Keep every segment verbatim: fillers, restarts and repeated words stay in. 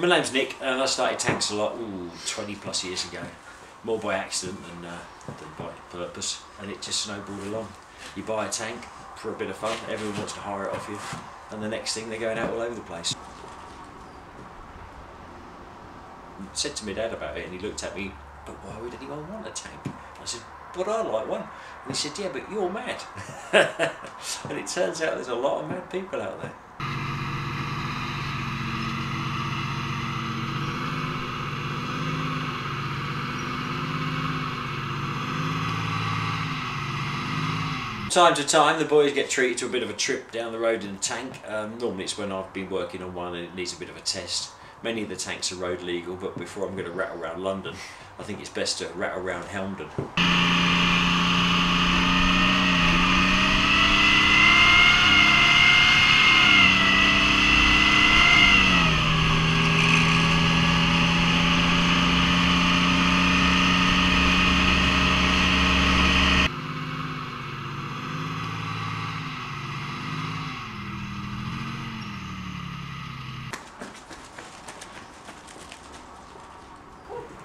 My name's Nick, and I started tanks a lot, ooh, twenty plus years ago. More by accident than, uh, than by purpose, and it just snowballed along. You buy a tank for a bit of fun, everyone wants to hire it off you, and the next thing they're going out all over the place. I said to my dad about it, and he looked at me, but why would anyone want a tank? I said, but I like one. And he said, yeah, but you're mad. And it turns out there's a lot of mad people out there. Time to time the boys get treated to a bit of a trip down the road in a tank. Um, normally it's when I've been working on one and it needs a bit of a test. Many of the tanks are road legal, but before I'm going to rattle around London, I think it's best to rattle around Helmden.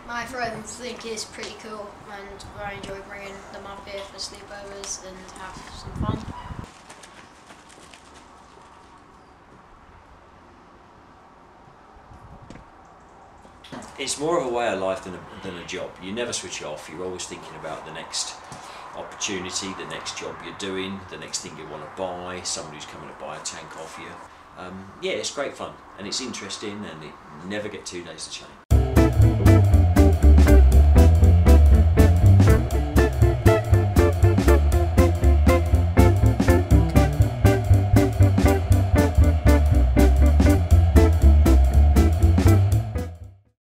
My friends think it's pretty cool, and I enjoy bringing them up here for sleepovers and have some fun. It's more of a way of life than a, than a job. You never switch off, you're always thinking about the next opportunity, the next job you're doing, the next thing you want to buy, somebody who's coming to buy a tank off you. Um, yeah, it's great fun, and it's interesting, and it never get two days to change.